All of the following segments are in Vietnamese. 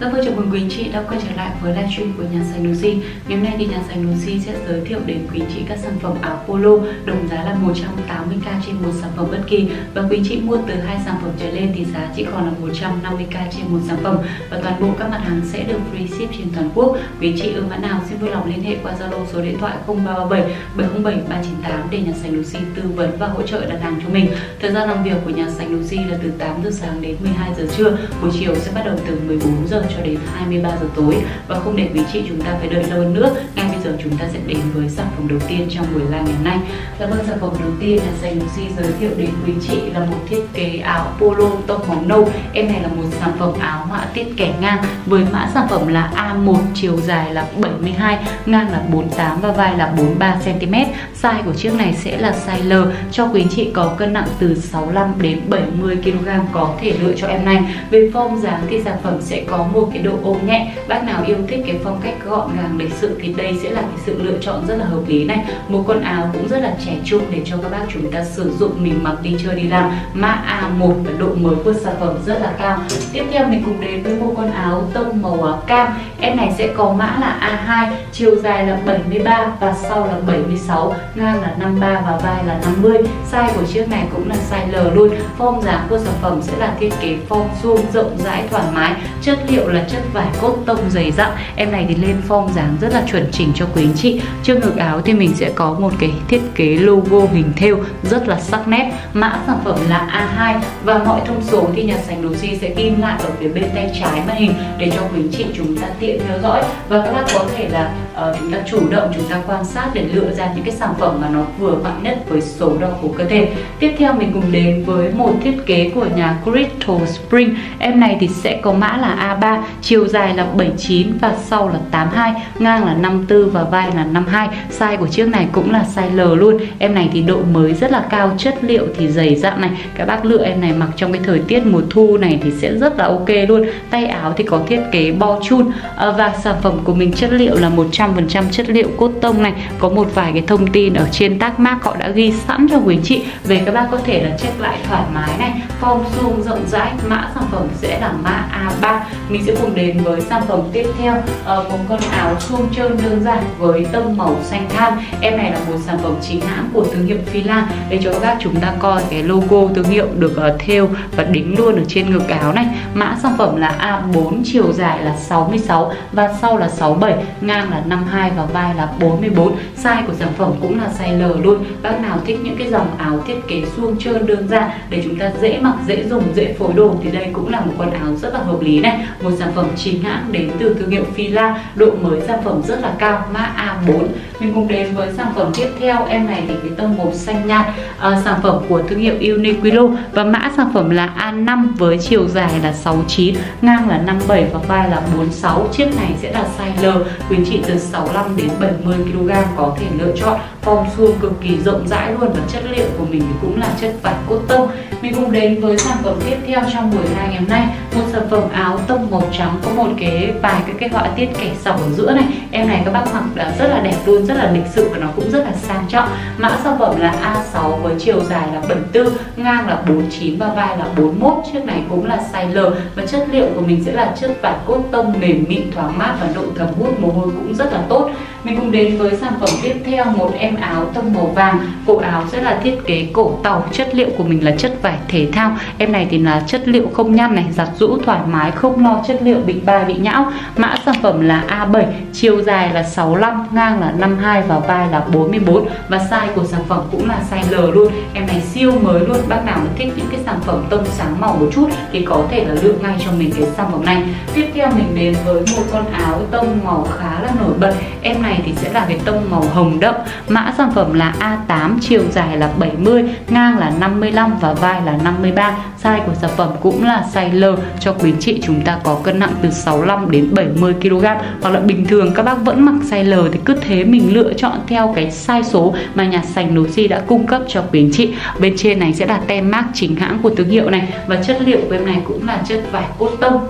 Rất vui chào mừng quý anh chị đã quay trở lại với livestream của nhà Sành đồ si. Ngày hôm nay thì nhà Sành đồ si sẽ giới thiệu đến quý anh chị các sản phẩm áo polo đồng giá là 180k trên một sản phẩm bất kỳ, và quý anh chị mua từ 2 sản phẩm trở lên thì giá chỉ còn là 150k trên một sản phẩm, và toàn bộ các mặt hàng sẽ được free ship trên toàn quốc. Quý anh chị ưng mã nào xin vui lòng liên hệ qua Zalo số điện thoại 0337 707 398 để nhà Sành đồ si tư vấn và hỗ trợ đặt hàng cho mình. Thời gian làm việc của nhà Sành đồ si là từ 8 giờ sáng đến 12 giờ trưa, buổi chiều sẽ bắt đầu từ 14 giờ cho đến 23 giờ tối. Và không để quý chị chúng ta phải đợi lâu hơn nữa, ngay bây giờ chúng ta sẽ đến với sản phẩm đầu tiên trong buổi live ngày hôm nay. Và vâng, sản phẩm đầu tiên là Sành đồ si giới thiệu đến quý chị là một thiết kế áo polo tông màu nâu. Em này là một sản phẩm áo họa tiết kẻ ngang với mã sản phẩm là A1, chiều dài là 72, ngang là 48 và vai là 43cm. Size của chiếc này sẽ là size L cho quý chị có cân nặng từ 65 đến 70kg có thể lựa cho em này. Về form dáng thì sản phẩm sẽ có một cái độ ôm nhẹ. Bác nào yêu thích cái phong cách gọn gàng lịch sự thì đây sẽ là cái sự lựa chọn rất là hợp lý này. Một con áo cũng rất là trẻ trung để cho các bác chúng ta sử dụng, mình mặc đi chơi đi làm. Mã A1 và độ mới của sản phẩm rất là cao. Tiếp theo mình cùng đến với một con áo tông màu cam. Em này sẽ có mã là A2, chiều dài là 73 và sau là 76, ngang là 53 và vai là 50. Size của chiếc này cũng là size L luôn. Form dáng của sản phẩm sẽ là thiết kế form suông rộng rãi thoải mái, chất liệu là chất vải cốt tông dày dặn. Em này thì lên form dáng rất là chuẩn chỉnh cho quý anh chị. Trước ngực áo thì mình sẽ có một cái thiết kế logo hình thêu rất là sắc nét. Mã sản phẩm là A2 và mọi thông số thì nhà Sành đồ si sẽ ghim lại ở phía bên tay trái màn hình để cho quý anh chị chúng ta tiện theo dõi, và các bác có thể là chúng ta chủ động chúng ta quan sát để lựa ra những cái sản phẩm mà nó vừa vặn nhất với số đo của cơ thể. Tiếp theo mình cùng đến với một thiết kế của nhà Crystal Spring. Em này thì sẽ có mã là A3, chiều dài là 79 và sau là 82, ngang là 54 và vai là 52. Size của chiếc này cũng là size L luôn. Em này thì độ mới rất là cao, chất liệu thì dày dặn này. Các bác lựa em này mặc trong cái thời tiết mùa thu này thì sẽ rất là ok luôn. Tay áo thì có thiết kế bo chun, và sản phẩm của mình chất liệu là 100% chất liệu cốt tông này. Có một vài cái thông tin ở trên tag mác họ đã ghi sẵn cho quý anh chị về, các bác có thể là check lại thoải mái này. Form suông rộng rãi, mã sản phẩm sẽ là mã A3. Mình sẽ cùng đến với sản phẩm tiếp theo, một con áo suông trơn đơn giản với tông màu xanh tham. Em này là một sản phẩm chính hãng của thương hiệu Fila. Để cho các bác chúng ta coi cái logo thương hiệu được thêu và đính luôn ở trên ngực áo này. Mã sản phẩm là A4, chiều dài là 66 và sau là 67, ngang là 52 và vai là 44. Size của sản phẩm cũng là size L luôn. Bác nào thích những cái dòng áo thiết kế suông trơn đơn giản để chúng ta dễ mặc, dễ dùng, dễ phối đồ thì đây cũng là một con áo rất là hợp lý này. Một sản phẩm chính hãng đến từ thương hiệu Fila, độ mới sản phẩm rất là cao, mã A4. Mình cùng đến với sản phẩm tiếp theo. Em này thì cái tông màu xanh nhạt, sản phẩm của thương hiệu Uniqlo và mã sản phẩm là A5 với chiều dài là 69, ngang là 57 và vai là 46. Chiếc này sẽ là size L, quý chị từ 65 đến 70 kg có thể lựa chọn. Form suông cực kỳ rộng rãi luôn và chất liệu của mình cũng là chất vải cốt tông. Mình cùng đến với sản phẩm tiếp theo trong buổi live ngày hôm nay, một sản phẩm áo tông màu trắng có một cái vài cái họa tiết kẻ sọc ở giữa này. Em này các bác mặc rất là đẹp luôn, rất là lịch sự và nó cũng rất là sang trọng. Mã sản phẩm là A6 với chiều dài là 74, ngang là 49 và vai là 41. Chiếc này cũng là size L và chất liệu của mình sẽ là chất vải cốt tông mềm mịn, thoáng mát và độ thấm hút mồ hôi cũng rất là tốt. Mình cùng đến với sản phẩm tiếp theo, một em áo tông màu vàng. Cổ áo sẽ là thiết kế cổ tàu, chất liệu của mình là chất vải thể thao. Em này thì là chất liệu không nhăn này, giặt rũ thoải mái, không lo chất liệu bị bài bị nhão. Mã sản phẩm là A7, chiều dài là 65, ngang là 52 và vai là 44. Và size của sản phẩm cũng là size L luôn. Em này siêu mới luôn. Bác nào mà thích những cái sản phẩm tông sáng màu một chút thì có thể là lựa ngay cho mình cái sản phẩm này. Tiếp theo mình đến với một con áo tông màu khá là nổi bật. Em này thì sẽ là cái tông màu hồng đậm. Mã sản phẩm là A8, chiều dài là 70, ngang là 55 và vai là 53. Size của sản phẩm cũng là size L cho quý anh chị chúng ta có cân nặng từ 65 đến 70 kg, hoặc là bình thường các bác vẫn mặc size L thì cứ thế mình lựa chọn theo cái size số mà nhà Sành đồ si đã cung cấp cho quý anh chị. Bên trên này sẽ là tem mác chính hãng của thương hiệu này và chất liệu của em này cũng là chất vải cốt tông.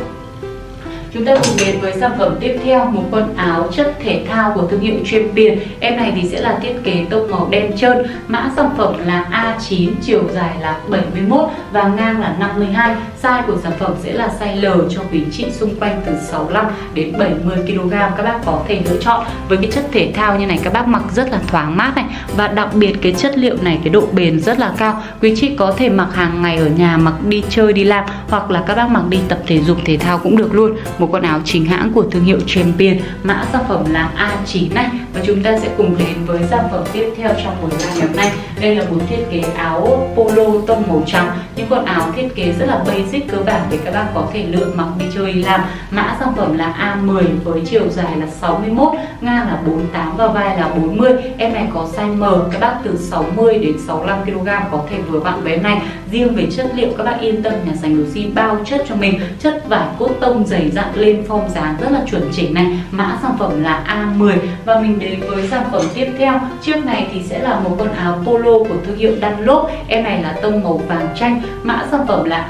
Chúng ta cùng đến với sản phẩm tiếp theo, một con áo chất thể thao của thương hiệu Champion. Em này thì sẽ là thiết kế tông màu đen trơn. Mã sản phẩm là A9, chiều dài là 71 và ngang là 52. Size của sản phẩm sẽ là size L cho quý chị xung quanh từ 65 đến 70 kg. Các bác có thể lựa chọn với cái chất thể thao như này, các bác mặc rất là thoáng mát này, và đặc biệt cái chất liệu này cái độ bền rất là cao. Quý chị có thể mặc hàng ngày ở nhà, mặc đi chơi đi làm, hoặc là các bác mặc đi tập thể dục thể thao cũng được luôn. Một con áo chính hãng của thương hiệu Champion, mã sản phẩm là A9 này. Và chúng ta sẽ cùng đến với sản phẩm tiếp theo trong buổi live ngày hôm nay. Đây là một thiết kế áo polo tông màu trắng, những con áo thiết kế rất là basic cơ bản để các bác có thể lựa mặc đi chơi đi làm. Mã sản phẩm là A10 với chiều dài là 61, ngang là 48 và vai là 40. Em này có size M, các bác từ 60 đến 65 kg có thể vừa vặn với em này. Riêng về chất liệu các bác yên tâm, nhà Sành Đồ Si bao chất cho mình, chất vải cốt tông dày dặn lên phong dáng rất là chuẩn chỉnh này. Mã sản phẩm là A10. Và mình đến với sản phẩm tiếp theo, chiếc này thì sẽ là một con áo polo của thương hiệu Dunlop. Em này là tông màu vàng chanh, mã sản phẩm là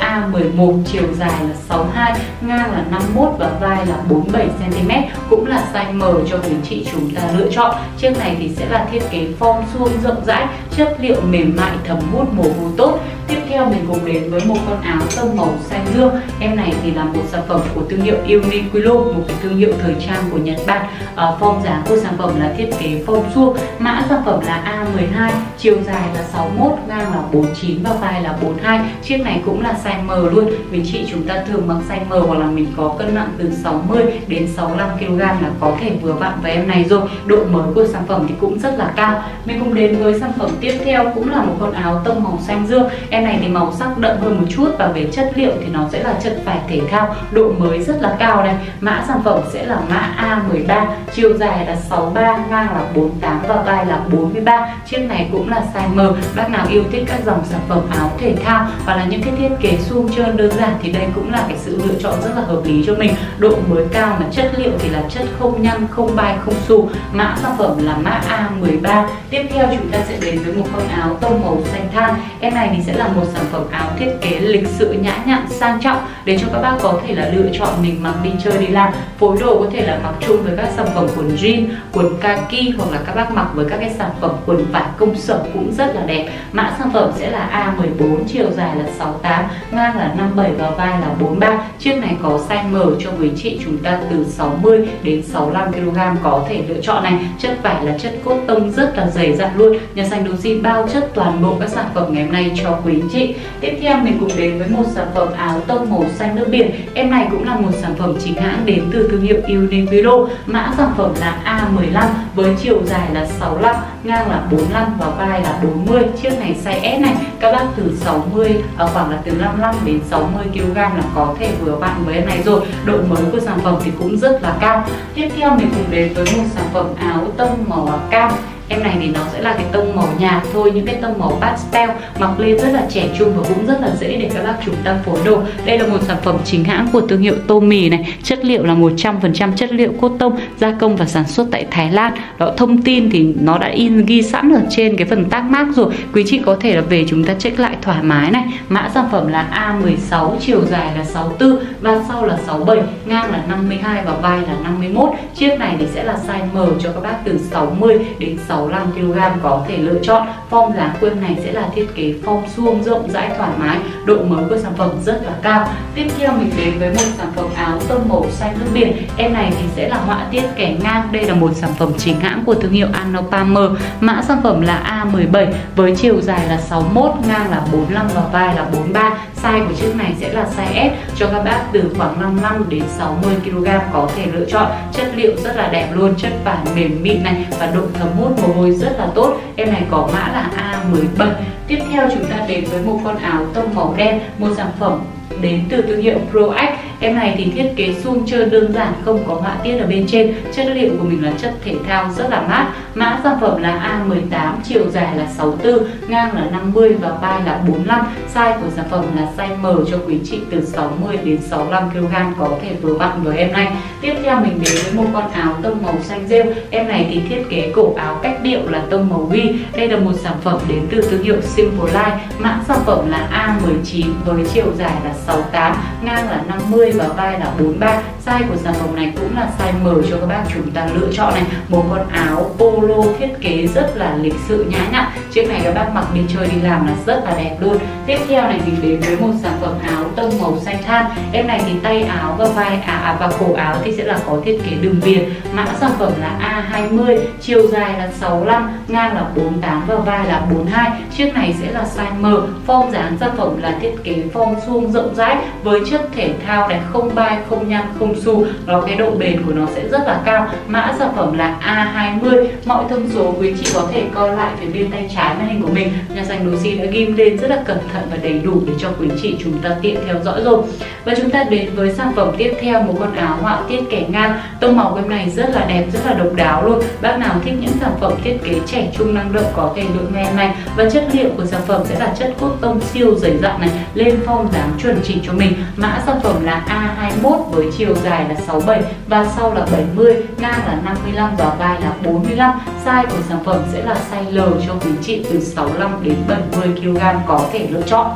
A11, chiều dài là 62, ngang là 51 và vai là 47cm, cũng là size M cho quý chị chúng ta lựa chọn. Chiếc này thì sẽ là thiết kế form suông rộng rãi, chất liệu mềm mại thấm hút mồ hôi tốt. Tiếp theo mình cùng đến với một con áo tông màu xanh dương. Em này thì là một sản phẩm của thương hiệu Uniqlo, một cái thương hiệu thời trang của Nhật Bản. Form dáng của sản phẩm là thiết kế form suông, mã sản phẩm là A12, chiều dài là 61, ngang là 49 và vai là 42. Chiếc này cũng là size M luôn. Vì chị chúng ta thường mặc size M hoặc là mình có cân nặng từ 60 đến 65 kg là có thể vừa vặn với em này rồi. Độ mới của sản phẩm thì cũng rất là cao. Mình cùng đến với sản phẩm tiếp theo cũng là một con áo tông màu xanh dương. Em này thì màu sắc đậm hơn một chút và về chất liệu thì nó sẽ là chất vải thể thao, độ mới rất là cao này. Mã sản phẩm sẽ là mã A13, chiều dài là 63, ngang là 48 và vai là 43. Chiếc này cũng là size M. Bác nào yêu thích các dòng sản phẩm áo thể thao và là những cái thiết kế suông trơn đơn giản thì đây cũng là cái sự lựa chọn rất là hợp lý cho mình. Độ mới cao mà chất liệu thì là chất không nhăn, không bay, không xù. Mã sản phẩm là mã A13. Tiếp theo chúng ta sẽ đến với một con áo tông màu xanh than. Em này thì sẽ là một sản phẩm áo thiết kế lịch sự, nhã nhặn, sang trọng để cho các bác có thể là lựa chọn mình mặc đi chơi đi làm. Phối đồ có thể là mặc chung với các sản phẩm quần jean, quần kaki hoặc là các bác mặc với các cái sản phẩm quần vải công sở cũng rất là đẹp. Mã sản phẩm sẽ là A14, chiều dài là 68, ngang là 57 và vai là 43. Chiếc này có size M cho quý chị chúng ta từ 60 đến 65 kg có thể lựa chọn này. Chất vải là chất cốt tông rất là dày dặn luôn. Nhà Sành Đồ Si bao chất toàn bộ các sản phẩm ngày hôm nay cho quý chị. Tiếp theo mình cùng đến với một sản phẩm áo tông màu xanh nước biển. Em này cũng là một sản phẩm chính hãng đến từ thương hiệu Unibro. Mã sản phẩm là A15 với chiều dài là 65, ngang là 45 và vai là 40. Chiếc này size S này, các bác từ 60 khoảng là từ 55 đến 60 kg là có thể vừa vặn với em này rồi. Độ mới của sản phẩm thì cũng rất là cao. Tiếp theo mình cùng đến với một sản phẩm áo tông màu cam. Em này thì nó sẽ là cái tông màu nhạt thôi, những cái tông màu pastel, mặc lên rất là trẻ trung và cũng rất là dễ để các bác chúng ta phối đồ. Đây là một sản phẩm chính hãng của thương hiệu Tommy này, chất liệu là 100% chất liệu cốt tông, gia công và sản xuất tại Thái Lan. Đó, thông tin thì nó đã ghi sẵn ở trên cái phần tag mác rồi, quý chị có thể là về chúng ta check lại thoải mái này. Mã sản phẩm là A16, chiều dài là 64, và sau là 67, ngang là 52 và vai là 51. Chiếc này thì sẽ là size M cho các bác từ 60 đến 65 kg có thể lựa chọn. Form dáng của em này sẽ là thiết kế form suông rộng rãi thoải mái, độ mới của sản phẩm rất là cao. Tiếp theo mình đến với một sản phẩm áo tông màu xanh nước biển. Em này thì sẽ là họa tiết kẻ ngang. Đây là một sản phẩm chính hãng của thương hiệu Anopamer. Mã sản phẩm là A17 với chiều dài là 61, ngang là 45 và vai là 43. Size của chiếc này sẽ là size S cho các bác từ khoảng 55 đến 60 kg có thể lựa chọn. Chất liệu rất là đẹp luôn, chất vải mềm mịn này và độ thấm hút mồ hôi rất là tốt. Em này có mã là A17. Tiếp theo chúng ta đến với một con áo tông màu đen, một sản phẩm đến từ thương hiệu PROX. Em này thì thiết kế suông trơn đơn giản, không có họa tiết ở bên trên. Chất liệu của mình là chất thể thao rất là mát. Mã sản phẩm là A18, chiều dài là 64, ngang là 50 và vai là 45. Size của sản phẩm là size M cho quý chị từ 60 đến 65 kg có thể vừa vặn với em này. Tiếp theo mình đến với một con áo tông màu xanh rêu. Em này thì thiết kế cổ áo cách điệu là tông màu ghi. Đây là một sản phẩm đến từ thương hiệu Simple Life. Mã sản phẩm là A19 với chiều dài là 68, ngang là 50 và vai là 43. Size của sản phẩm này cũng là size M cho các bác chúng ta lựa chọn này. Một con áo polo thiết kế rất là lịch sự, nhã nhặn. Chiếc này các bác mặc đi chơi đi làm là rất là đẹp luôn. Tiếp theo này mình đến với một sản phẩm áo tông màu xanh than. Em này thì tay áo và vai và cổ áo thì sẽ là có thiết kế đường viền, mã sản phẩm là A20, chiều dài là 65, ngang là 48 và vai là 42. Chiếc này sẽ là size M, form dáng sản phẩm là thiết kế form suông rộng rãi với chất thể thao này, không bay, không nhăn, không xù. Đó, cái độ bền của nó sẽ rất là cao. Mã sản phẩm là A20. Mọi thông số quý chị có thể coi lại phía bên tay trái màn hình của mình. Nhà Sành Đồ Si đã ghim lên rất là cẩn thận và đầy đủ để cho quý chị chúng ta tiện theo dõi rồi. Và chúng ta đến với sản phẩm tiếp theo, một con áo họa tiết kẻ ngang. Tông màu của em này rất là đẹp, rất là độc đáo luôn. Bác nào thích những sản phẩm thiết kế trẻ trung năng động có thể lựa ngay em này. Và chất liệu của sản phẩm sẽ là chất cốt tông siêu dày dặn này, lên form dáng chuẩn chỉnh cho mình. Mã sản phẩm là A21 với chiều dài là 67 và sau là 70, ngang là 55 và vai là 45. Size của sản phẩm sẽ là size L cho quý chị từ 65 đến 70 kg có thể lựa chọn.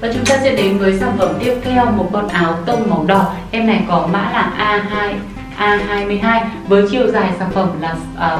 Và chúng ta sẽ đến với sản phẩm tiếp theo, một con áo tông màu đỏ. Em này có mã là A22 với chiều dài sản phẩm là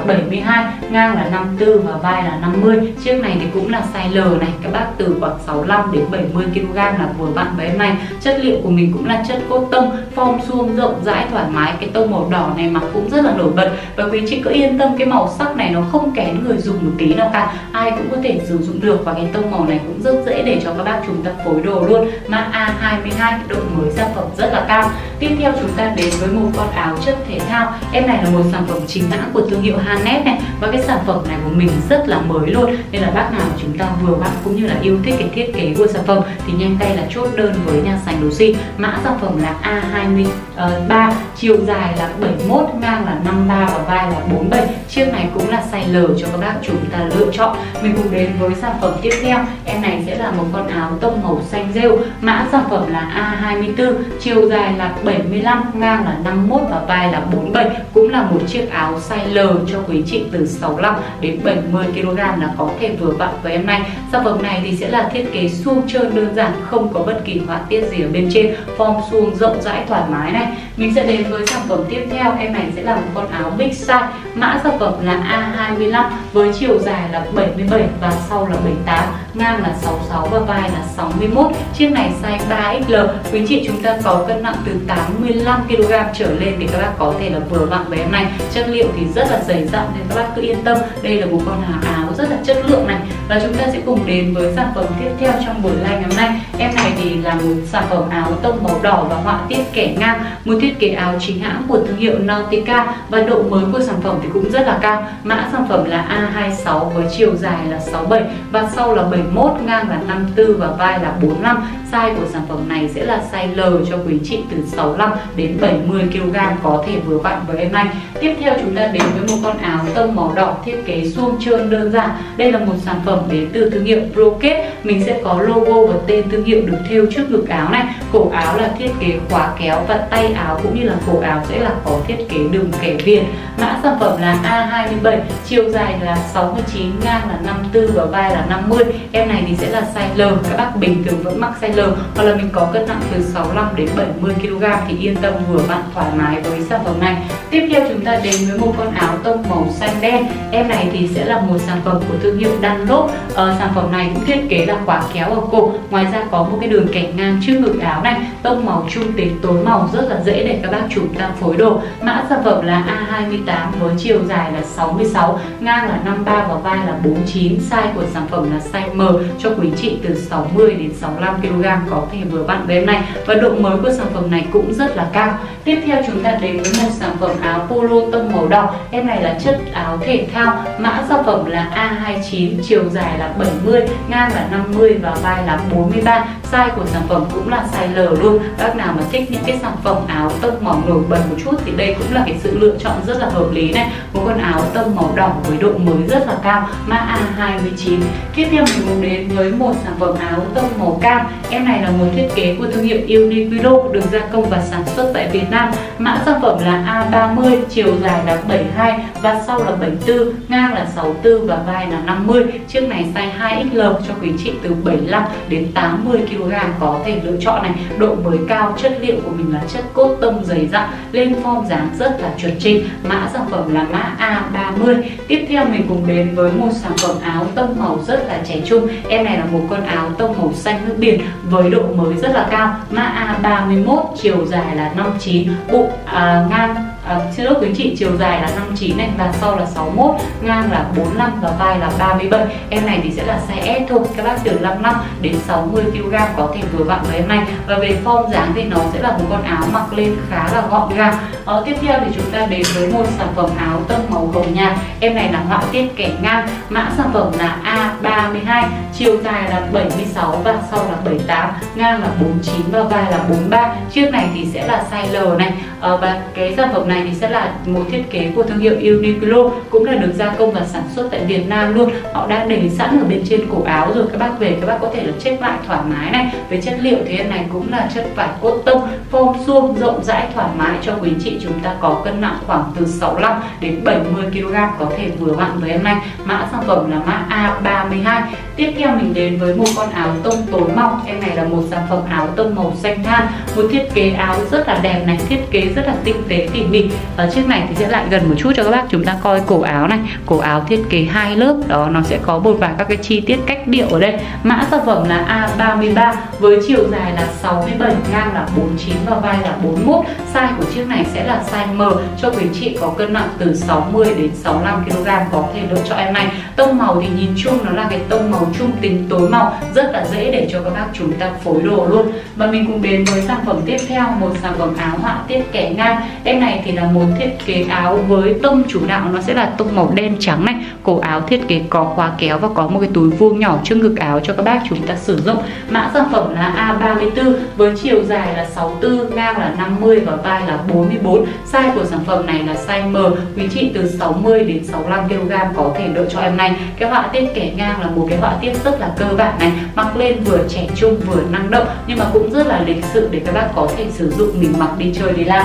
72, ngang là 54 và vai là 50. Chiếc này thì cũng là size L này, các bác từ khoảng 65 đến 70 kg là vừa vặn với em này. Chất liệu của mình cũng là chất cốt tông, form suông rộng rãi thoải mái. Cái tông màu đỏ này mặc cũng rất là nổi bật và quý chị cứ yên tâm, cái màu sắc này nó không kén người dùng một tí nào cả, ai cũng có thể sử dụng được và cái tông màu này cũng rất dễ để cho các bác chúng ta phối đồ luôn. Mã A22, độ mới sản phẩm rất là cao. Tiếp theo chúng ta đến với một con áo chất thể thao. Em này là một sản phẩm chính hãng của thương hiệu Hanet này và cái sản phẩm này của mình rất là mới luôn, nên là bác nào chúng ta vừa bạn cũng như là yêu thích cái thiết kế của sản phẩm thì nhanh tay là chốt đơn với nhà Sành Đồ Si. Mã sản phẩm là A23, chiều dài là 71, ngang là 53 và vai là 47. Chiếc này cũng là size L cho các bác chúng ta lựa chọn. Mình cùng đến với sản phẩm tiếp theo. Em này sẽ là một con áo tông màu xanh rêu. Mã sản phẩm là A24, chiều dài là 75, ngang là 51 và vai là 47. Cũng là một chiếc áo size L cho quý chị từ 65 đến 70 kg là có thể vừa vặn với em này. Sản phẩm này thì sẽ là thiết kế suông trơn đơn giản, không có bất kỳ họa tiết gì ở bên trên, form suông rộng rãi thoải mái này. Mình sẽ đến với sản phẩm tiếp theo. Em này sẽ là một con áo big size. Mã sản phẩm là A25 với chiều dài là 77 và sau là 78, ngang là 66 và vai là 61. Chiếc này size 3XL. Quý chị chúng ta có cân nặng từ 85 kg trở lên thì các bác có thể là vừa vặn với em này. Chất liệu thì rất là dày dặn nên các bác cứ yên tâm, đây là một con áo rất là chất lượng này. Và chúng ta sẽ cùng đến với sản phẩm tiếp theo trong buổi live ngày hôm nay. Em này thì là một sản phẩm áo tông màu đỏ và họa tiết kẻ ngang, một thiết kế áo chính hãng của thương hiệu Nautica và độ mới của sản phẩm thì cũng rất là cao. Mã sản phẩm là A26 với chiều dài là 67 và sau là 71, ngang là 54 và vai là 45. Size của sản phẩm này sẽ là size L cho quý chị từ 65 đến 70 kg có thể vừa vặn với em này. Tiếp theo chúng ta đến với một con áo tông màu đỏ thiết kế suông trơn đơn giản. Đây là một sản phẩm đến từ thương hiệu Brocat. Mình sẽ có logo và tên thương hiệu được thêu trước ngực áo này. Cổ áo là thiết kế khóa kéo và tay áo cũng như là cổ áo sẽ là có thiết kế đường kẻ viền. Mã sản phẩm là A27, chiều dài là 69, ngang là 54 và vai là 50. Em này thì sẽ là size L, các bác bình thường vẫn mặc size L, hoặc là mình có cân nặng từ 65 đến 70 kg thì yên tâm vừa vặn thoải mái với sản phẩm này. Tiếp theo chúng ta đến với một con áo tông màu xanh đen. Em này thì sẽ là một sản phẩm của thương hiệu Dunlop. Sản phẩm này cũng thiết kế là khóa kéo ở cổ, ngoài ra có một cái đường kẻ ngang trước ngực áo này. Tông màu trung tính tối màu, rất là dễ để các bác chúng ta phối đồ. Mã sản phẩm là A28 với chiều dài là 66, ngang là 53 và vai là 49. Size của sản phẩm là size M cho quý chị từ 60 đến 65 kg có thể vừa vặn với em này và độ mới của sản phẩm này cũng rất là cao. Tiếp theo chúng ta đến với một sản phẩm áo polo tông màu đỏ. Em này là chất áo thể thao. Mã sản phẩm là A29, chiều dài là 70, ngang là 50 và vai là 43. Size của sản phẩm cũng là size L luôn. Bác nào mà thích những cái sản phẩm áo tông màu nổi bật một chút thì đây cũng là cái sự lựa chọn rất là hợp lý này. Một con áo tông màu đỏ với độ mới rất là cao, mã A29. Tiếp theo mình muốn đến với một sản phẩm áo tông màu cam. Em này là một thiết kế của thương hiệu Uniqlo, được gia công và sản xuất tại Việt Nam. Mã sản phẩm là A30, chiều dài là 72 và sau là 74, ngang là 64 và vai là 50. Chiếc này size 2XL cho quý chị từ 75 đến 80 kg kg có thể lựa chọn này. Độ mới cao, chất liệu của mình là chất cốt tông dày dặn, lên form dáng rất là chuẩn chỉnh. Mã sản phẩm là mã A30. Tiếp theo mình cùng đến với một sản phẩm áo tông màu rất là trẻ trung. Em này là một con áo tông màu xanh nước biển với độ mới rất là cao. Mã A31, chiều dài là 59, bụng ngang. Xin lỗi quý chị, chiều dài là 59 này, và sau là 61, ngang là 45 và vai là 37. Em này thì sẽ là size S thôi, các bác từ 55 đến 60 kg có thể vừa vặn với em này. Và về form dáng thì nó sẽ là một con áo mặc lên khá là gọn gàng. Tiếp theo thì chúng ta đến với một sản phẩm áo tông màu hồng nhạt. Em này là họa tiết kẻ ngang, mã sản phẩm là A32, chiều dài là 76 và sau là 78, ngang là 49 và vai là 43. Chiếc này thì sẽ là size L này. Và cái sản phẩm này thì sẽ là một thiết kế của thương hiệu Uniqlo, cũng là được gia công và sản xuất tại Việt Nam luôn. Họ đã để sẵn ở bên trên cổ áo rồi, các bác về các bác có thể là check lại thoải mái này. Về chất liệu thì em này cũng là chất vải cốt tông, form suông rộng rãi thoải mái cho quý chị. Chúng ta có cân nặng khoảng từ 65 đến 70 kg có thể vừa vặn với em này. Mã sản phẩm là mã A32. Tiếp theo mình đến với một con áo tông tối mỏng. Em này là một sản phẩm áo tông màu xanh than, một thiết kế áo rất là đẹp này, thiết kế rất là tinh tế tỉ mỉ. Ở chiếc này thì sẽ lại gần một chút cho các bác. Chúng ta coi cổ áo này, cổ áo thiết kế hai lớp đó, nó sẽ có một vài các cái chi tiết cách điệu ở đây. Mã sản phẩm là A33 với chiều dài là 67, ngang là 49 và vai là 41. Size của chiếc này sẽ là size M cho quý chị có cân nặng từ 60 đến 65 kg có thể lựa chọn em này. Tông màu thì nhìn chung nó là cái tông màu trung tính tối màu, rất là dễ để cho các bác chúng ta phối đồ luôn. Và mình cùng đến với sản phẩm tiếp theo, một sản phẩm áo họa tiết kẻ ngang. Em này thì là một thiết kế áo với tông chủ đạo nó sẽ là tông màu đen trắng này. Cổ áo thiết kế có khóa kéo và có một cái túi vuông nhỏ trước ngực áo cho các bác chúng ta sử dụng. Mã sản phẩm là A34 với chiều dài là 64, ngang là 50 và vai là 44. Size của sản phẩm này là size M, quý chị từ 60 đến 65 kg có thể lựa cho em này. Cái họa tiết kẻ ngang là một cái họa tiết rất là cơ bản này, mặc lên vừa trẻ trung vừa năng động nhưng mà cũng rất là lịch sự để các bác có thể sử dụng mình mặc đi chơi đi làm.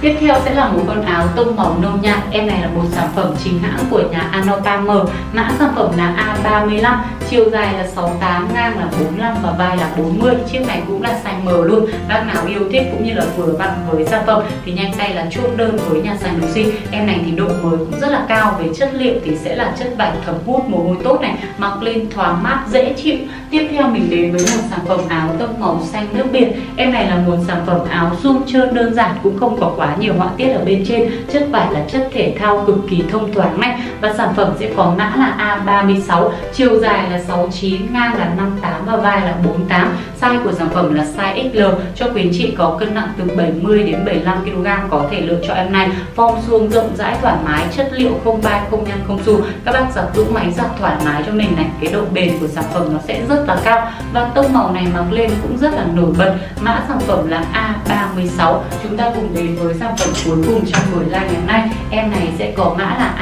Tiếp theo sẽ là một con áo tông màu nâu nhạt. Em này là một sản phẩm chính hãng của nhà Anopamer. Mã sản phẩm là A35, chiều dài là 68, ngang là 45 và vai là 40. Chiếc này cũng là size M luôn. Bác nào yêu thích cũng như là vừa vặn với sản phẩm thì nhanh tay là chốt đơn với nhà Sành Đồ Si. Em này thì độ mới cũng rất là cao, với chất liệu thì sẽ là chất vải thấm hút mồ hôi tốt này, mặc lên thoáng mát dễ chịu. Tiếp theo mình đến với một sản phẩm áo tông màu xanh nước biển. Em này là một sản phẩm áo suông trơn đơn giản, cũng không có quá nhiều họa tiết ở bên trên. Chất vải là chất thể thao cực kỳ thông thoáng này, và sản phẩm sẽ có mã là A36, chiều dài là 69, ngang là 58 và vai là 48. Size của sản phẩm là size XL cho quý anh chị có cân nặng từ 70 đến 75 kg có thể lựa chọn em này. Form suông rộng rãi thoải mái, chất liệu không bay, không nhăn, không xù. Các bác giặt rũ máy giặt thoải mái cho mình này. Cái độ bền của sản phẩm nó sẽ rất là cao và tông màu này mặc lên cũng rất là nổi bật. Mã sản phẩm là A36. Chúng ta cùng đến với sản phẩm cuối cùng trong buổi live ngày hôm nay. Em này sẽ có mã là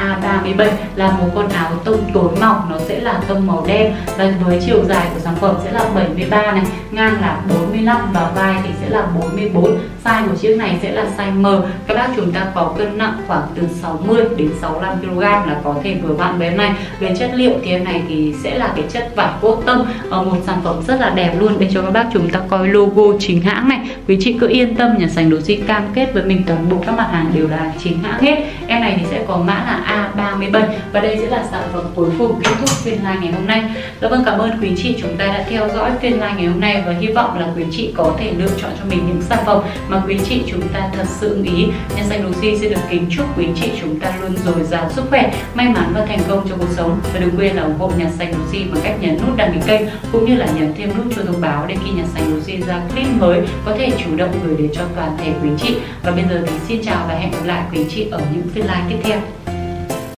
A37, là một con áo tông tối mỏng, nó sẽ là tông màu đen và với chiều dài của sản phẩm sẽ là 73 này, ngang là 45 và vai thì sẽ là 44. Size của chiếc này sẽ là size M. Các bác chúng ta có cân nặng khoảng từ 60 đến 65 kg là có thể vừa vặn với em này. Về chất liệu thì em này thì sẽ là cái chất vải cốt tông, một sản phẩm rất là đẹp luôn. Để cho các bác chúng ta coi logo chính hãng này, quý chị cứ yên tâm, nhà Sành Đồ Si cam kết với mình toàn bộ các mặt hàng đều là chính hãng hết. Em này thì sẽ có mã là A37 và đây sẽ là sản phẩm cuối cùng kết thúc phiên live ngày hôm nay. Dạ vâng, cảm ơn quý chị chúng ta đã theo dõi phiên live ngày hôm nay và hy vọng là quý chị có thể lựa chọn cho mình những sản phẩm mà quý chị chúng ta thật sự ưng ý. Nhà Sành Đồ Si sẽ được kính chúc quý chị chúng ta luôn dồi dào sức khỏe, may mắn và thành công trong cuộc sống. Và đừng quên là ủng hộ nhà Sành Đồ Si bằng cách nhấn nút đăng ký kênh cũng như là nhấn thêm nút chuông thông báo để khi nhà Sành Đồ Si ra clip mới có thể chủ động gửi đến cho toàn thể quý chị. Và bây giờ thì xin chào và hẹn gặp lại quý chị ở những phiên live tiếp theo.